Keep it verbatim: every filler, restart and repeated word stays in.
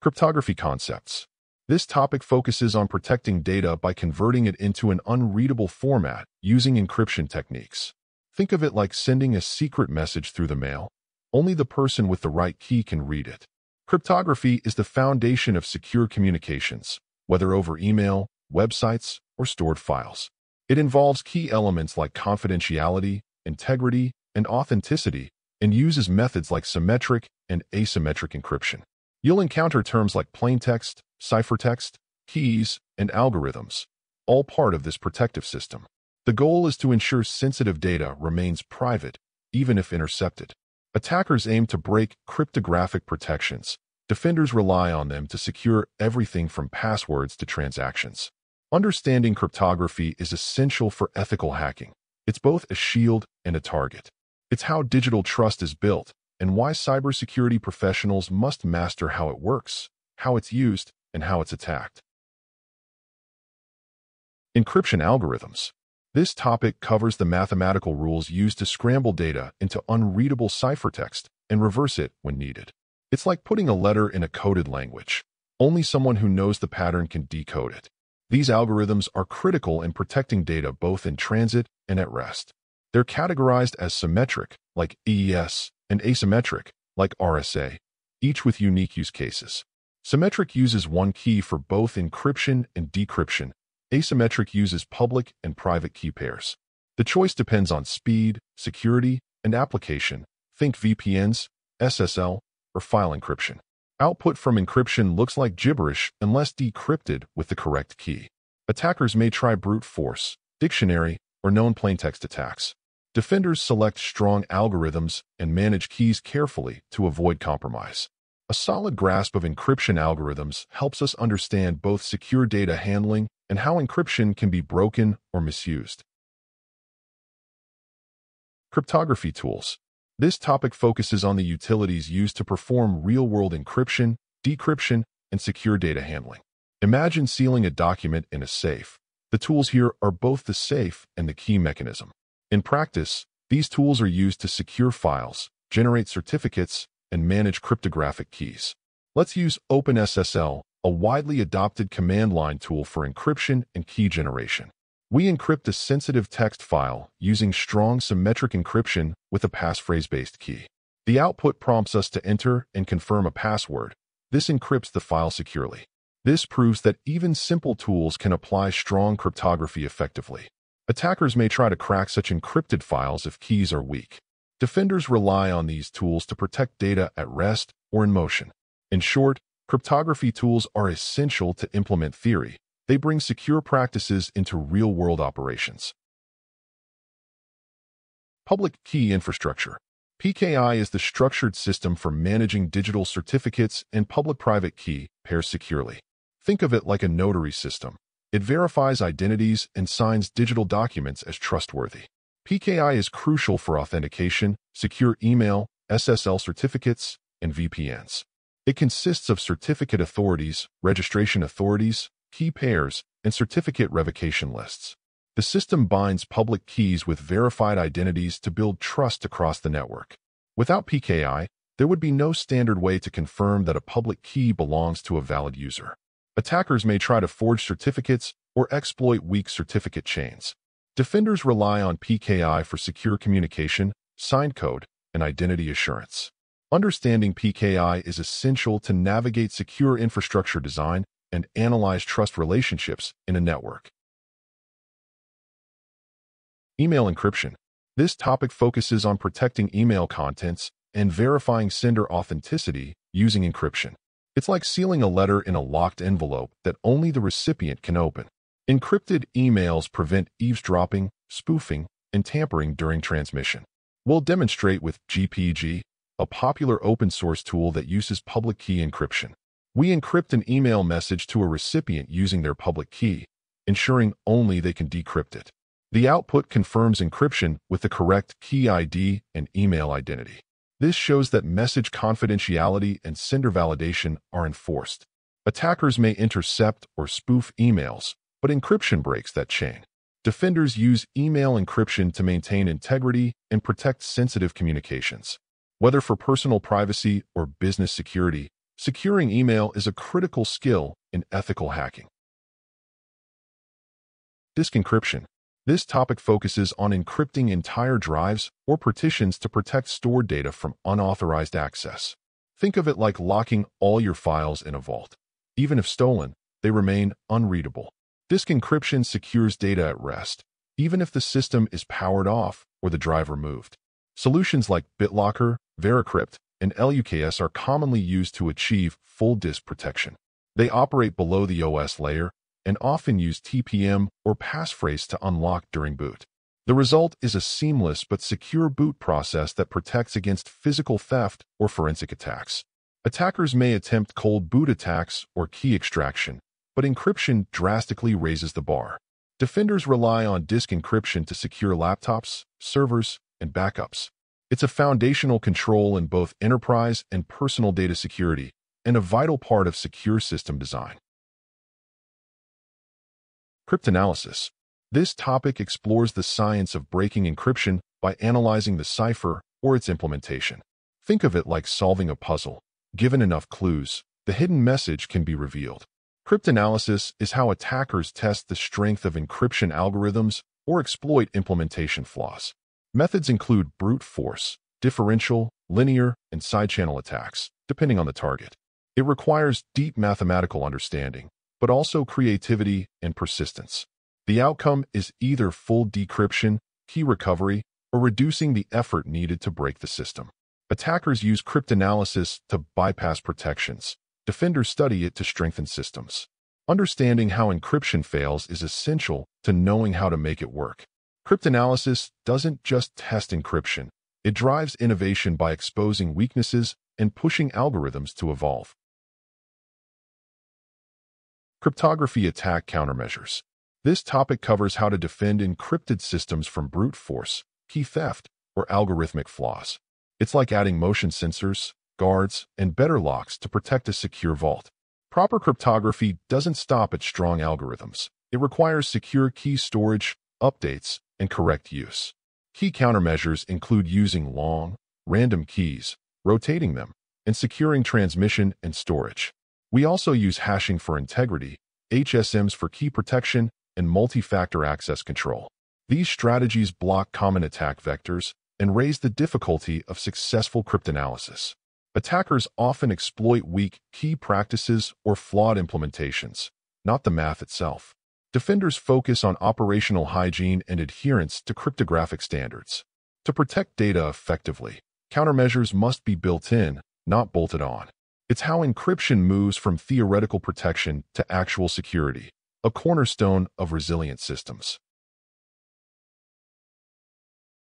Cryptography concepts. This topic focuses on protecting data by converting it into an unreadable format using encryption techniques. Think of it like sending a secret message through the mail. Only the person with the right key can read it. Cryptography is the foundation of secure communications, whether over email, websites, or stored files. It involves key elements like confidentiality, integrity, and authenticity, and uses methods like symmetric and asymmetric encryption. You'll encounter terms like plaintext, ciphertext, keys, and algorithms, all part of this protective system. The goal is to ensure sensitive data remains private, even if intercepted. Attackers aim to break cryptographic protections. Defenders rely on them to secure everything from passwords to transactions. Understanding cryptography is essential for ethical hacking. It's both a shield and a target. It's how digital trust is built and why cybersecurity professionals must master how it works, how it's used, and how it's attacked. Encryption algorithms. This topic covers the mathematical rules used to scramble data into unreadable ciphertext and reverse it when needed. It's like putting a letter in a coded language. Only someone who knows the pattern can decode it. These algorithms are critical in protecting data both in transit and at rest. They're categorized as symmetric, like A E S, and asymmetric, like R S A, each with unique use cases. Symmetric uses one key for both encryption and decryption. Asymmetric uses public and private key pairs. The choice depends on speed, security, and application. Think V P Ns, S S L, or file encryption. Output from encryption looks like gibberish unless decrypted with the correct key. Attackers may try brute force, dictionary, or known plaintext attacks. Defenders select strong algorithms and manage keys carefully to avoid compromise. A solid grasp of encryption algorithms helps us understand both secure data handling and how encryption can be broken or misused. Cryptography tools. This topic focuses on the utilities used to perform real-world encryption, decryption, and secure data handling. Imagine sealing a document in a safe. The tools here are both the safe and the key mechanism. In practice, these tools are used to secure files, generate certificates, and manage cryptographic keys. Let's use OpenSSL, a widely adopted command line tool for encryption and key generation. We encrypt a sensitive text file using strong symmetric encryption with a passphrase-based key. The output prompts us to enter and confirm a password. This encrypts the file securely. This proves that even simple tools can apply strong cryptography effectively. Attackers may try to crack such encrypted files if keys are weak. Defenders rely on these tools to protect data at rest or in motion. In short, cryptography tools are essential to implement theory. They bring secure practices into real-world operations. Public key infrastructure. P K I is the structured system for managing digital certificates and public-private key pairs securely. Think of it like a notary system. It verifies identities and signs digital documents as trustworthy. P K I is crucial for authentication, secure email, S S L certificates, and V P Ns. It consists of certificate authorities, registration authorities, key pairs, and certificate revocation lists. The system binds public keys with verified identities to build trust across the network. Without P K I, there would be no standard way to confirm that a public key belongs to a valid user. Attackers may try to forge certificates or exploit weak certificate chains. Defenders rely on P K I for secure communication, signed code, and identity assurance. Understanding P K I is essential to navigate secure infrastructure design and analyze trust relationships in a network. Email encryption. This topic focuses on protecting email contents and verifying sender authenticity using encryption. It's like sealing a letter in a locked envelope that only the recipient can open. Encrypted emails prevent eavesdropping, spoofing, and tampering during transmission. We'll demonstrate with G P G, a popular open-source tool that uses public key encryption. We encrypt an email message to a recipient using their public key, ensuring only they can decrypt it. The output confirms encryption with the correct key I D and email identity. This shows that message confidentiality and sender validation are enforced. Attackers may intercept or spoof emails, but encryption breaks that chain. Defenders use email encryption to maintain integrity and protect sensitive communications. Whether for personal privacy or business security, Securing email is a critical skill in ethical hacking. Disk encryption. This topic focuses on encrypting entire drives or partitions to protect stored data from unauthorized access. Think of it like locking all your files in a vault. Even if stolen, they remain unreadable. Disk encryption secures data at rest, even if the system is powered off or the drive removed. Solutions like BitLocker, VeraCrypt, and LUKS are commonly used to achieve full disk protection. They operate below the O S layer and often use T P M or passphrase to unlock during boot. The result is a seamless but secure boot process that protects against physical theft or forensic attacks. Attackers may attempt cold boot attacks or key extraction, but encryption drastically raises the bar. Defenders rely on disk encryption to secure laptops, servers, and backups. It's a foundational control in both enterprise and personal data security, and a vital part of secure system design. Cryptanalysis. This topic explores the science of breaking encryption by analyzing the cipher or its implementation. Think of it like solving a puzzle. Given enough clues, the hidden message can be revealed. Cryptanalysis is how attackers test the strength of encryption algorithms or exploit implementation flaws. Methods include brute force, differential, linear, and side-channel attacks, depending on the target. It requires deep mathematical understanding, but also creativity and persistence. The outcome is either full decryption, key recovery, or reducing the effort needed to break the system. Attackers use cryptanalysis to bypass protections. Defenders study it to strengthen systems. Understanding how encryption fails is essential to knowing how to make it work. Cryptanalysis doesn't just test encryption. It drives innovation by exposing weaknesses and pushing algorithms to evolve. Cryptography attack countermeasures. This topic covers how to defend encrypted systems from brute force, key theft, or algorithmic flaws. It's like adding motion sensors, guards, and better locks to protect a secure vault. Proper cryptography doesn't stop at strong algorithms. It requires secure key storage, updates, and correct use. Key countermeasures include using long, random keys, rotating them, and securing transmission and storage. We also use hashing for integrity, H S Ms for key protection, and multi-factor access control. These strategies block common attack vectors and raise the difficulty of successful cryptanalysis. Attackers often exploit weak key practices or flawed implementations, not the math itself. Defenders focus on operational hygiene and adherence to cryptographic standards. To protect data effectively, countermeasures must be built in, not bolted on. It's how encryption moves from theoretical protection to actual security, a cornerstone of resilient systems.